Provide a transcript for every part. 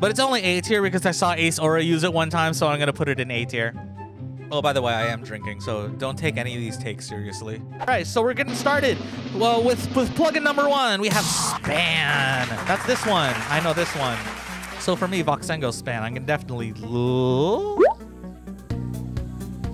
But it's only A tier because I saw Ace Aura use it one time, so I'm gonna put it in A tier. Oh, by the way, I am drinking, so don't take any of these takes seriously. All right, so we're getting started. Well, with plugin number one, we have Span. That's this one. I know this one. So for me, Voxengo Span, I can definitely...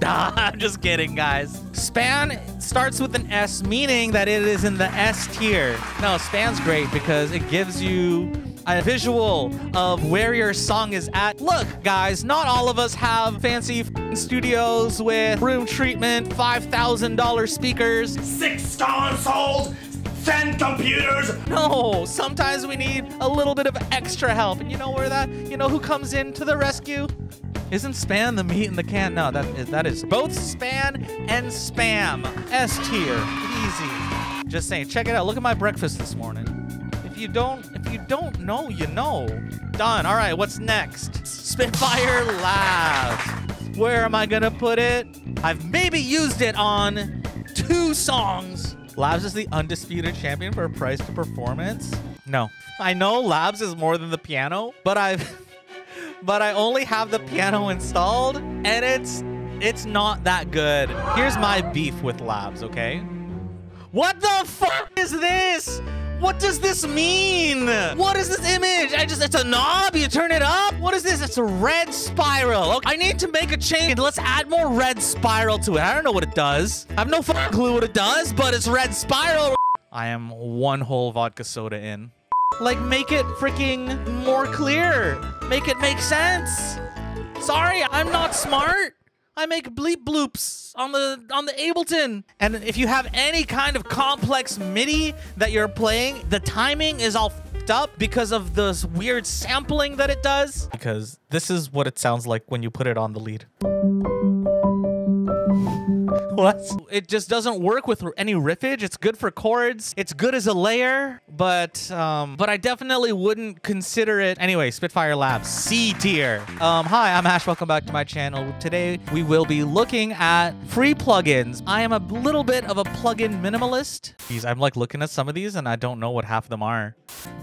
I'm just kidding, guys. Span starts with an S, meaning that it is in the S tier. No, Span's great because it gives you a visual of where your song is at. Look, guys, not all of us have fancy studios with room treatment, $5,000 speakers, 6 consoles, 10 computers. No, sometimes we need a little bit of extra help. And you know where that, you know who comes in to the rescue? Isn't Span the meat in the can? No, that is both Span and Spam. S tier, easy. Just saying, check it out. Look at my breakfast this morning. If you don't know, you know. Done. All right, what's next? Spitfire Labs. Where am I gonna put it? I've maybe used it on 2 songs. Labs is the undisputed champion for a price to performance. No, I know Labs is more than the piano, but I only have the piano installed, and it's not that good. Here's my beef with Labs, okay? What the fuck is this? What does this mean? What is this image? It's a knob, you turn it up? What is this? It's a red spiral. Okay, I need to make a change. Let's add more red spiral to it. I don't know what it does. I have no fucking clue what it does, but it's red spiral. I am 1 whole vodka soda in. Like, make it freaking more clear. Make it make sense. Sorry, I'm not smart. I make bleep bloops on the Ableton. And if you have any kind of complex MIDI that you're playing, the timing is all fucked up because of this weird sampling that it does. Because this is what it sounds like when you put it on the lead. What? It just doesn't work with any riffage. It's good for chords. It's good as a layer, but I definitely wouldn't consider it. Anyway, Spitfire Labs, C tier. Hi, I'm Ash. Welcome back to my channel. Today, we will be looking at free plugins. I am a little bit of a plugin minimalist. Jeez, I'm like looking at some of these and I don't know what half of them are.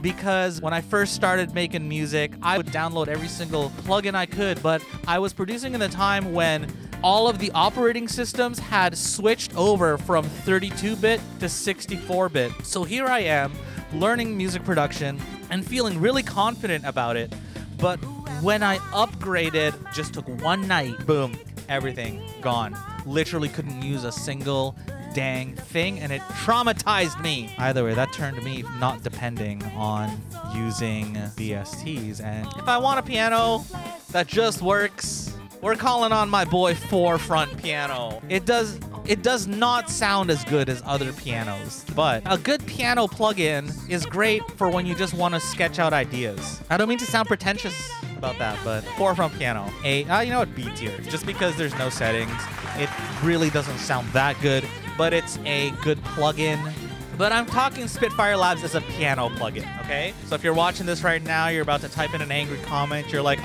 Because when I first started making music, I would download every single plugin I could, but I was producing in the time when all of the operating systems had switched over from 32-bit to 64-bit. So here I am learning music production and feeling really confident about it. But when I upgraded, just took one night, boom, everything gone. Literally couldn't use a single dang thing, and it traumatized me. Either way, that turned me not depending on using VSTs. And if I want a piano that just works, we're calling on my boy Forefront Piano. It does not sound as good as other pianos, but a good piano plugin is great for when you just want to sketch out ideas. I don't mean to sound pretentious about that, but Forefront Piano, you know what, B tier. Just because there's no settings, it really doesn't sound that good, but it's a good plugin. But I'm talking Spitfire Labs as a piano plugin, okay? So if you're watching this right now, you're about to type in an angry comment, you're like,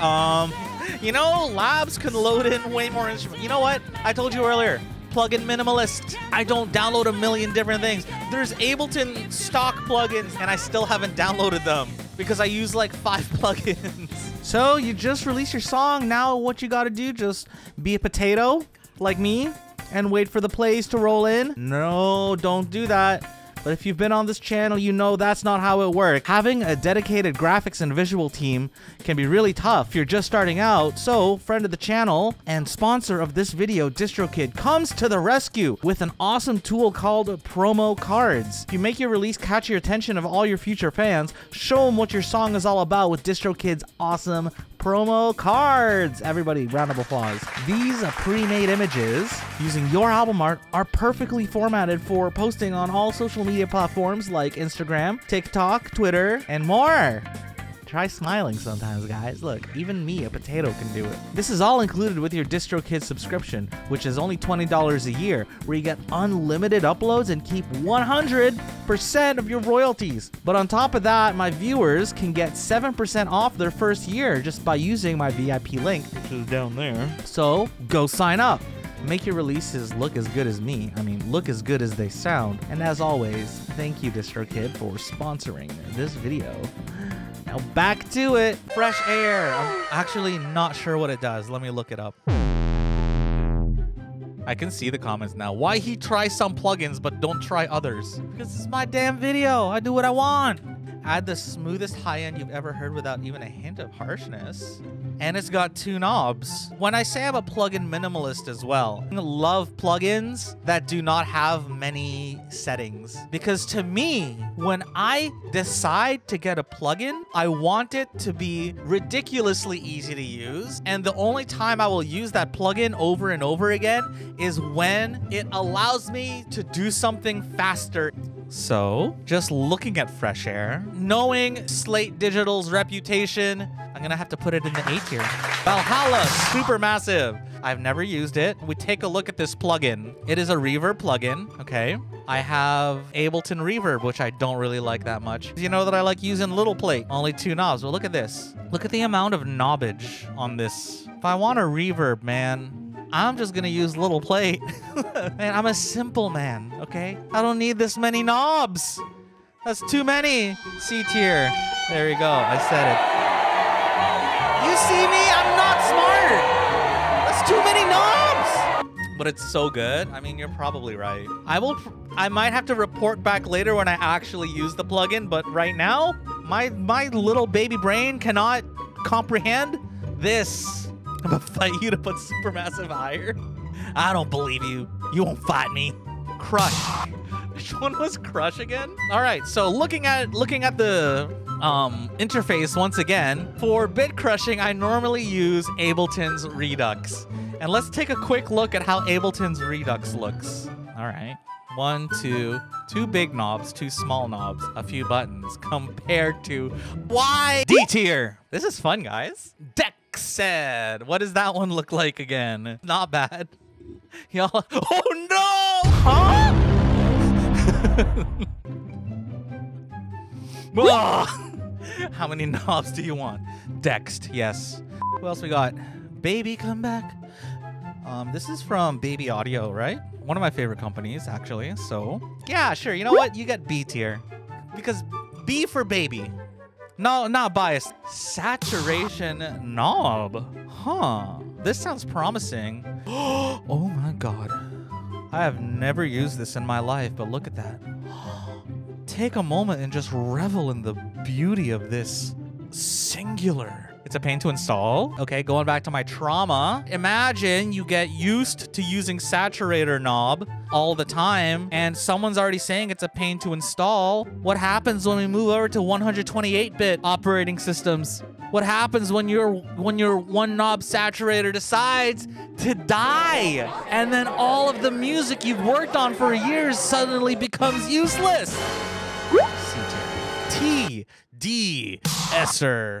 you know, Labs can load in way more instruments. You know what? I told you earlier, plugin minimalist. I don't download a million different things. There's Ableton stock plugins, and I still haven't downloaded them because I use like 5 plugins. So you just release your song. Now what you gotta do, just be a potato like me and wait for the plays to roll in. No, don't do that. But if you've been on this channel, you know that's not how it works. Having a dedicated graphics and visual team can be really tough if you're just starting out. So, friend of the channel and sponsor of this video, DistroKid, comes to the rescue with an awesome tool called Promo Cards. If you make your release catch the attention of all your future fans, show them what your song is all about with DistroKid's awesome Promo Cards. Everybody, round of applause. These pre-made images using your album art are perfectly formatted for posting on all social media platforms like Instagram, TikTok, Twitter, and more. Try smiling sometimes, guys. Look, even me, a potato, can do it. This is all included with your DistroKid subscription, which is only $20 a year, where you get unlimited uploads and keep 100% of your royalties. But on top of that, my viewers can get 7% off their first year just by using my VIP link, which is down there. So go sign up. Make your releases look as good as me. I mean, look as good as they sound. And as always, thank you, DistroKid, for sponsoring this video. Now back to it. Fresh Air. I'm actually not sure what it does. Let me look it up. I can see the comments now. Why he tries some plugins but don't try others? Because this is my damn video. I do what I want. Add the smoothest high end you've ever heard without even a hint of harshness. And it's got two knobs. When I say I'm a plugin minimalist as well, I love plugins that do not have many settings. Because to me, when I decide to get a plugin, I want it to be ridiculously easy to use. And the only time I will use that plugin over and over again is when it allows me to do something faster. So, just looking at Fresh Air, knowing Slate Digital's reputation, I'm gonna have to put it in the A tier. Valhalla, super massive. I've never used it. We take a look at this plugin. It is a reverb plugin, okay? I have Ableton Reverb, which I don't really like that much. You know that I like using Little Plate, only two knobs. Well, look at this. Look at the amount of knobbage on this. If I want a reverb, man, I'm just gonna use Little Plate. Man, I'm a simple man, okay? I don't need this many knobs. That's too many. C tier. There we go, I said it. You see me, I'm not smart. That's too many knobs. But it's so good. I mean, you're probably right. I might have to report back later when I actually use the plugin, but right now, my little baby brain cannot comprehend this. I'm gonna fight you to put Supermassive higher. I don't believe you. You won't fight me. Crush. Which one was Crush again? All right. So looking at the interface once again for bit crushing, I normally use Ableton's Redux, and let's take a quick look at how Ableton's Redux looks. All right. One, two, two big knobs, two small knobs, a few buttons compared to Y D tier. This is fun, guys. Dexed. What does that one look like again? Not bad. Y'all. Oh no! Huh? Oh! How many knobs do you want? Dexed. Yes. Who else we got? Baby, come back. This is from Baby Audio, right? One of my favorite companies, actually. So yeah, sure. You know what? You get B tier because B for baby. No, not biased. Saturation knob. Huh. This sounds promising. Oh my God. I have never used this in my life, but look at that. Take a moment and just revel in the beauty of this singular. It's a pain to install. Okay, going back to my trauma. Imagine you get used to using saturator knob all the time and someone's already saying it's a pain to install. What happens when we move over to 128-bit operating systems? What happens when your one knob saturator decides to die and then all of the music you've worked on for years suddenly becomes useless? TDS.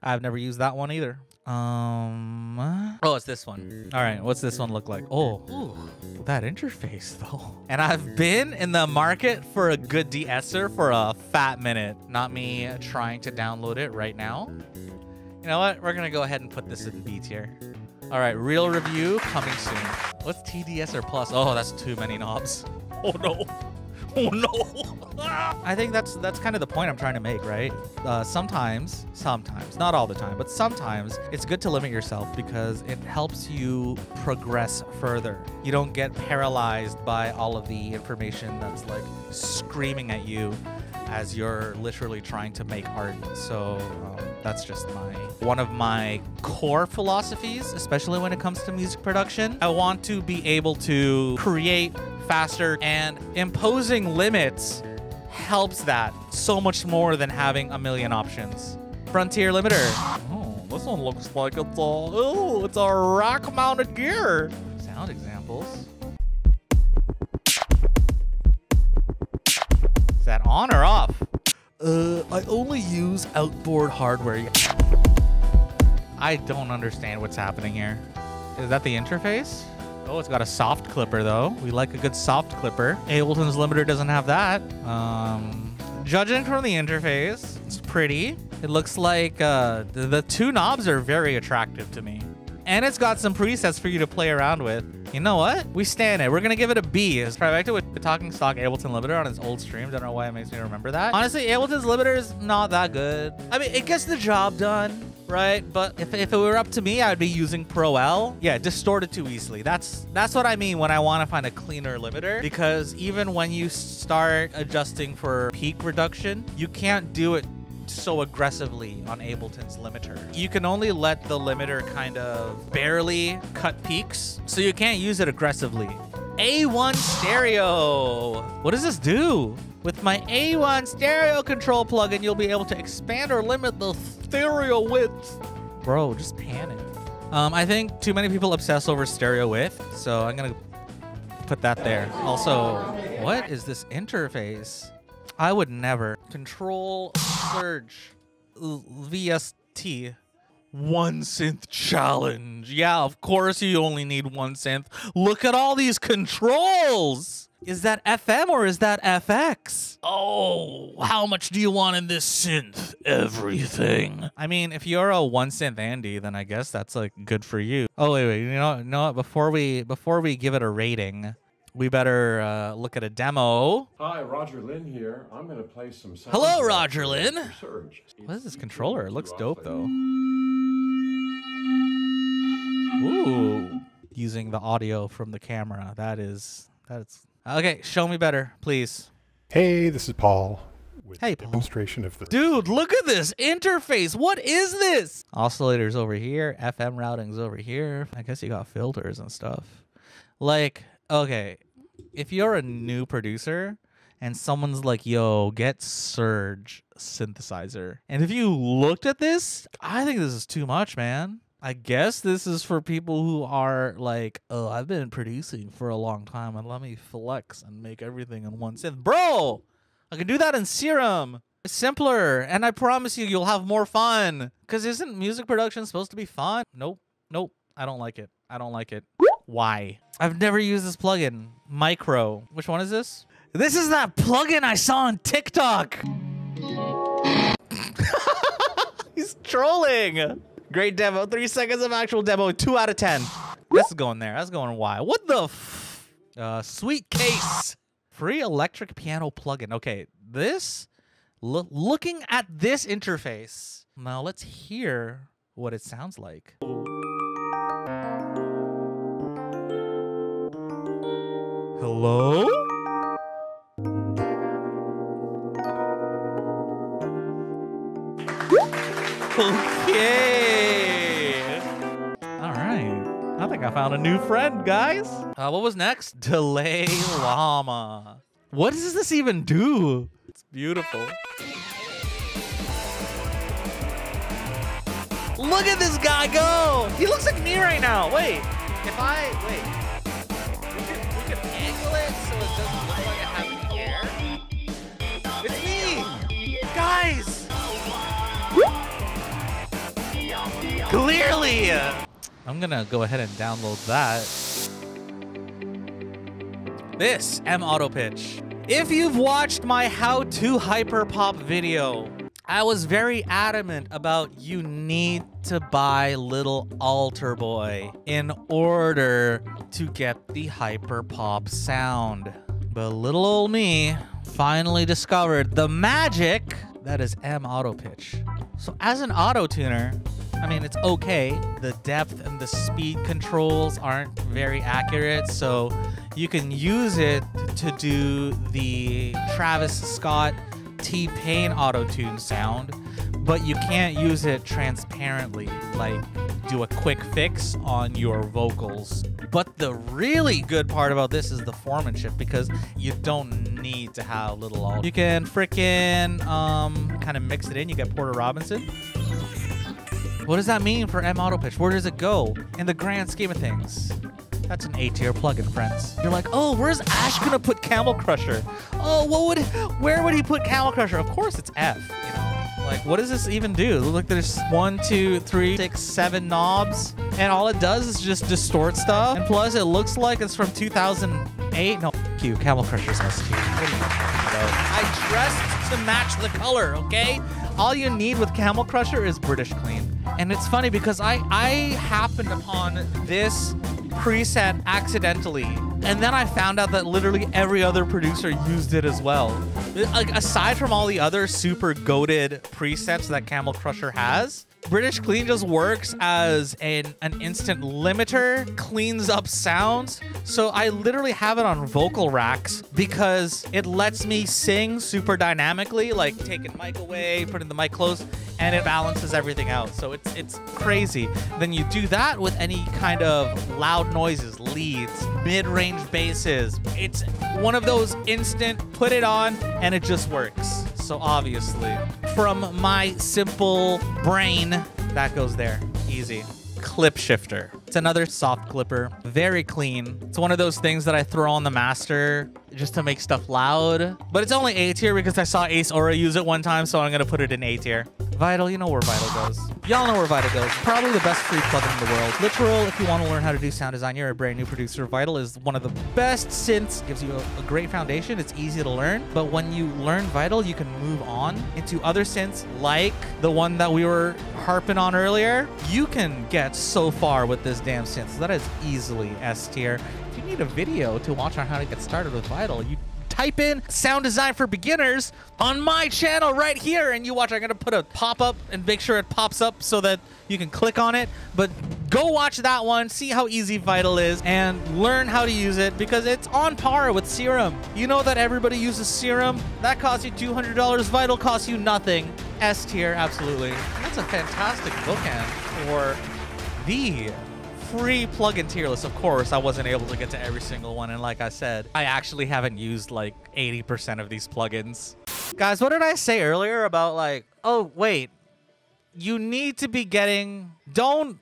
I've never used that one either. Oh, it's this one. All right, what's this one look like? Oh, ooh, that interface though. And I've been in the market for a good de-esser for a fat minute. Not me trying to download it right now. You know what? We're gonna go ahead and put this in B tier. All right, real review coming soon. What's TDS plus? Oh, that's too many knobs. Oh no. Oh no! I think that's kind of the point I'm trying to make, right? Sometimes, not all the time, but sometimes it's good to limit yourself because it helps you progress further. You don't get paralyzed by all of the information that's like screaming at you as you're literally trying to make art. So that's just one of my core philosophies, especially when it comes to music production. I want to be able to create faster, and imposing limits helps that so much more than having a million options. Frontier Limiter. Oh, this one looks like it's all, ooh, it's a rack-mounted gear. Sound examples. Is that on or off? I only use outboard hardware. I don't understand what's happening here. Is that the interface? Oh, it's got a soft clipper though. We like a good soft clipper. Ableton's Limiter doesn't have that. Judging from the interface, it's pretty. It looks like the two knobs are very attractive to me. and it's got some presets for you to play around with. You know what? We stand it. We're going to give it a B. It's trifecta with the talking stock Ableton limiter on its old streams. I don't know why it makes me remember that. Honestly, Ableton's limiter is not that good. I mean, it gets the job done, right? But if it were up to me, I would be using Pro-L. Yeah, distorted too easily. That's what I mean when I want to find a cleaner limiter, because even when you start adjusting for peak reduction, you can't do it so aggressively on Ableton's limiter. You can only let the limiter kind of barely cut peaks, so you can't use it aggressively. A1 Stereo. What does this do? With my A1 Stereo control plugin, you'll be able to expand or limit the stereo width. Bro, just pan it. I think too many people obsess over stereo width, so I'm gonna put that there. Also, what is this interface? I would never. Control Surge VST. One synth challenge. Yeah, of course you only need one synth. Look at all these controls. Is that FM or is that FX? Oh, how much do you want in this synth? Everything. I mean, if you're a one synth Andy, then I guess that's like good for you. Oh wait, you know what? Before we give it a rating, we better look at a demo. Hi, Roger Lynn here. I'm gonna play some. Hello, Roger Lynn. What is this controller? It looks dope though. Ooh, using the audio from the camera. That's okay. Show me better, please. Hey, this is Paul. With hey, Paul. Demonstration of the dude. Look at this interface. What is this? Oscillators over here. FM routings over here. I guess you got filters and stuff. Like, okay, if you're a new producer and someone's like, yo, get Surge synthesizer, and if you looked at this, I think this is too much, man. I guess this is for people who are like, oh, I've been producing for a long time and let me flex and make everything in one synth. Bro, I can do that in Serum. It's simpler, and I promise you, you'll have more fun. Because isn't music production supposed to be fun? Nope. Nope. I don't like it. I don't like it. Why? I've never used this plugin. Micro. Which one is this? This is that plugin I saw on TikTok. He's trolling. Great demo. 3 seconds of actual demo. 2 out of 10. This is going there. That's going wild. What the f? Sweet case. Free electric piano plugin. Okay, this. Looking at this interface. Now let's hear what it sounds like. Hello? Okay. I think I found a new friend, guys. What was next? Delay Llama. What does this even do? It's beautiful. Look at this guy go. He looks like me right now. Wait, we can angle it so it doesn't look like I have an ear. It's me, guys. Clearly. I'm gonna go ahead and download that. This, M Auto Pitch. If you've watched my How to Hyperpop video, I was very adamant about you need to buy Little Alter Boy in order to get the hyperpop sound. But little old me finally discovered the magic that is M Auto Pitch. So as an auto tuner, I mean, it's okay. The depth and the speed controls aren't very accurate, so you can use it to do the Travis Scott T-Pain auto-tune sound, but you can't use it transparently, like do a quick fix on your vocals. But the really good part about this is the foremanship, because you don't need to have Little Alt. You can frickin' kind of mix it in. You get Porter Robinson. What does that mean for M Auto Pitch? Where does it go in the grand scheme of things? That's an A-tier plugin, friends. You're like, oh, where's Ash gonna put Camel Crusher? Oh, where would he put Camel Crusher? Of course it's F, you know? Like, what does this even do? Look, there's 1, 2, 3, 6, 7 knobs, and all it does is just distort stuff. And plus, it looks like it's from 2008. No, cute, Camel Crusher's not cute. I dressed to match the color, okay? All you need with Camel Crusher is British clean. And it's funny because I happened upon this preset accidentally, and then I found out that literally every other producer used it as well. Like, aside from all the other super goated presets that Camel Crusher has, British Clean just works as an instant limiter, cleans up sounds. So I literally have it on vocal racks because it lets me sing super dynamically, like taking mic away, putting the mic close, and it balances everything out. So it's crazy. Then you do that with any kind of loud noises, leads, mid-range basses. It's one of those instant, put it on, and it just works. So obviously, from my simple brain, that goes there, easy. Clip Shifter. It's another soft clipper, very clean. It's one of those things that I throw on the master just to make stuff loud, but it's only A tier because I saw Ace Aura use it one time, so I'm gonna put it in A tier. Vital, you know where Vital goes. Y'all know where Vital goes. Probably the best free plugin in the world. Literal, if you want to learn how to do sound design, you're a brand new producer. Vital is one of the best synths. Gives you a great foundation. It's easy to learn. But when you learn Vital, you can move on into other synths like the one that we were harping on earlier. You can get so far with this damn synth. So that is easily S tier. If you need a video to watch on how to get started with Vital, you type in sound design for beginners on my channel right here and you watch. I'm gonna put a pop-up and make sure it pops up so that you can click on it, but go watch that one, see how easy Vital is and learn how to use it because it's on par with Serum. You know that everybody uses Serum. That costs you $200. Vital costs you nothing. S tier, absolutely. That's a fantastic bookend for the free plugin tier list. Of course, I wasn't able to get to every single one. And like I said, I actually haven't used like 80% of these plugins. Guys, what did I say earlier about like, oh, wait, you need to be getting, don't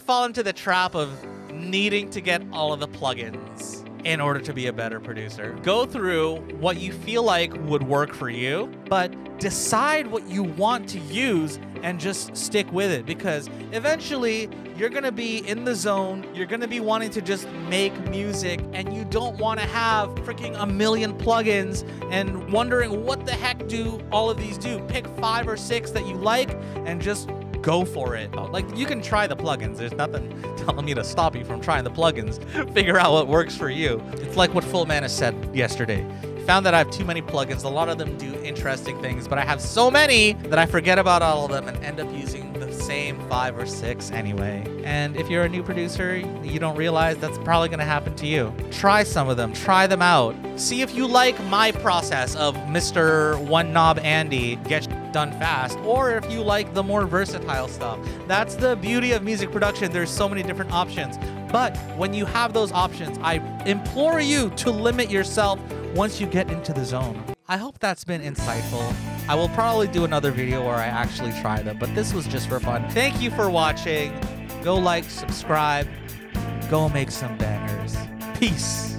fall into the trap of needing to get all of the plugins in order to be a better producer. Go through what you feel like would work for you, but decide what you want to use and just stick with it because eventually you're gonna be in the zone, you're gonna be wanting to just make music and you don't wanna have freaking 1 million plugins and wondering what the heck do all of these do. Pick 5 or 6 that you like and just go for it. Like, you can try the plugins. There's nothing telling me to stop you from trying the plugins. Figure out what works for you. It's like what Fullman has said yesterday. Found that I have too many plugins. A lot of them do interesting things, but I have so many that I forget about all of them and end up using the same 5 or 6 anyway. And if you're a new producer, you don't realize that's probably gonna happen to you. Try some of them, try them out. See if you like my process of Mr. One Knob Andy, get done fast, or if you like the more versatile stuff. That's the beauty of music production. There's so many different options. But when you have those options, I implore you to limit yourself once you get into the zone. I hope that's been insightful. I will probably do another video where I actually try them, but this was just for fun. Thank you for watching. Go like, subscribe, go make some bangers. Peace.